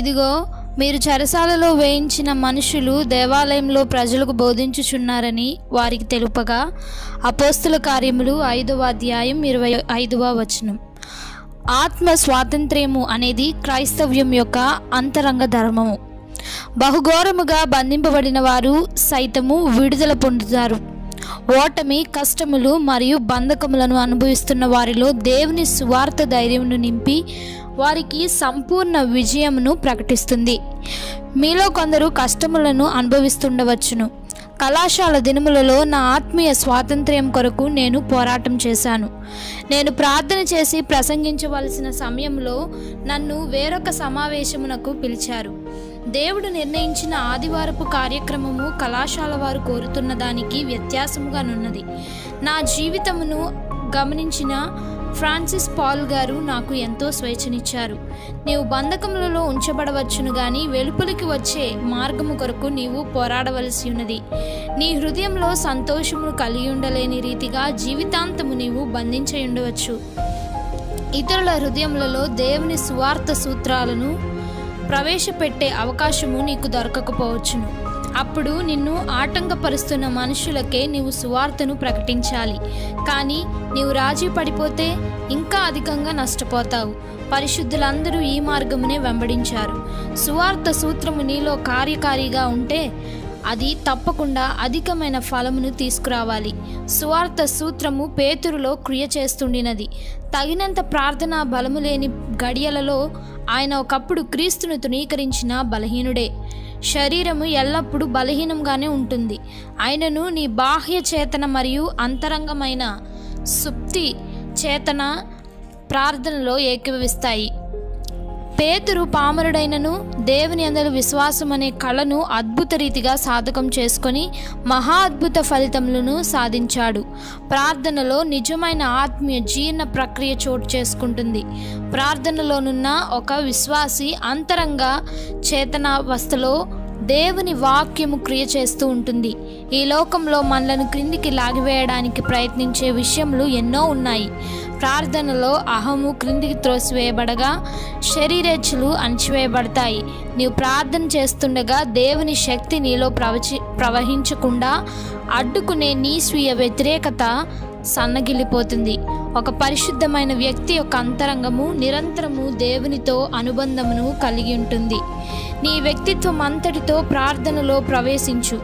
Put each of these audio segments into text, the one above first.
ఇదిగో మీరు చెరసాలలో వేయించిన మనుషులు దేవాలయంలో ప్రజలకు బోధించుచున్నారని వారికి తెలుపగా అపోస్తుల కార్యములు 5వ అధ్యాయం 25వ వచనం. ఆత్మ స్వాతంత్ర్యము అనేది క్రైస్తవ్యం యొక్క అంతరంగ ధర్మము. బహుఘోరముగా బంధింపబడిన వారు సైతము విడుదల పొందుతారు. ఓటమి, కష్టములు మరియు బంధకములను అనుభవిస్తున్న వారిలో దేవుని సువార్త ధైర్యమును నింపి వారికి సంపూర్ణ విజయమును ప్రకటిస్తుంది. మీలో కొందరు కష్టములను అనుభవిస్తుండవచ్చును. కళాశాల దినములలో నా ఆత్మీయ స్వాతంత్ర్యం కొరకు నేను పోరాటం చేశాను. నేను ప్రార్థన చేసి ప్రసంగించవలసిన సమయంలో నన్ను వేరొక సమావేశమునకు పిలిచారు. దేవుడు నిర్ణయించిన ఆదివారపు కార్యక్రమము కళాశాల వారు కోరుతున్న దానికి వ్యత్యాసముగానున్నది. నా జీవితమును గమనించిన ఫ్రాన్సిస్ పాల్ గారు నాకు ఎంతో స్వేచ్ఛనిచ్చారు. నీవు బంధకములలో ఉంచబడవచ్చును గాని వెలుపలికి వచ్చే మార్గము కొరకు నీవు పోరాడవలసి ఉన్నది. నీ హృదయంలో సంతోషమును కలిగి ఉండలేని రీతిగా జీవితాంతము నీవు బంధించయుండవచ్చు. ఇతరుల హృదయములలో దేవుని సువార్త సూత్రాలను ప్రవేశపెట్టే అవకాశము నీకు దొరకకపోవచ్చును. అప్పుడు నిన్ను ఆటంకపరుస్తున్న మనుషులకే నీవు సువార్తను ప్రకటించాలి. కానీ నీవు రాజీ పడిపోతే ఇంకా అధికంగా నష్టపోతావు. పరిశుద్ధులందరూ ఈ మార్గమునే వెంబడించారు. సువార్త సూత్రము నీలో కార్యకారిగా ఉంటే అది తప్పకుండా అధికమైన ఫలమును తీసుకురావాలి. సువార్త సూత్రము పేతురులో క్రియ చేస్తుండినది. తగినంత ప్రార్థనా బలము లేని గడియలలో ఆయన ఒకప్పుడు క్రీస్తును తృణీకరించిన బలహీనుడే. శరీరము ఎల్లప్పుడూ బలహీనంగానే ఉంటుంది. ఆయనను నీ బాహ్య చేతన మరియు అంతరంగమైన సుప్తి చేతన ప్రార్థనలో ఏకీభవిస్తాయి. పేతురు పామరుడైనను దేవుని అందరి విశ్వాసం అనే కళను అద్భుత రీతిగా సాధకం చేసుకొని మహా అద్భుత ఫలితములను సాధించాడు. ప్రార్థనలో నిజమైన ఆత్మీయ జీర్ణ ప్రక్రియ చోటు చేసుకుంటుంది. ప్రార్థనలోనున్న ఒక విశ్వాసి అంతరంగ చేతనావస్థలో దేవుని వాక్యము క్రియ చేస్తూ ఉంటుంది. ఈ లోకంలో మనలను క్రిందికి లాగివేయడానికి ప్రయత్నించే విషయములు ఎన్నో ఉన్నాయి. ప్రార్థనలో అహము క్రిందికి త్రోసివేయబడగా శరీరేచ్ఛలు అణచివేయబడతాయి. నీవు ప్రార్థన చేస్తుండగా దేవుని శక్తి నీలో ప్రవహించకుండా అడ్డుకునే నీ స్వీయ వ్యతిరేకత సన్నగిల్లిపోతుంది. ఒక పరిశుద్ధమైన వ్యక్తి యొక్క అంతరంగము నిరంతరము దేవునితో అనుబంధమును కలిగి ఉంటుంది. నీ వ్యక్తిత్వం అంతటితో ప్రార్థనలో ప్రవేశించు.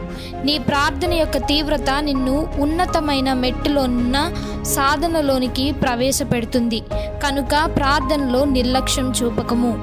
నీ ప్రార్థన యొక్క తీవ్రత నిన్ను ఉన్నతమైన మెట్టులోనున్న సాధనలోనికి ప్రవేశపెడుతుంది. కనుక ప్రార్థనలో నిర్లక్ష్యం చూపకము.